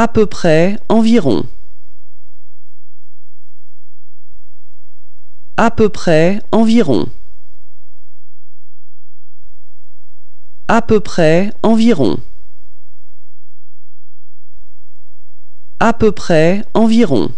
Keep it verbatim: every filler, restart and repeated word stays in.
à peu près, environ. À peu près, environ. À peu près, environ. À peu près, environ.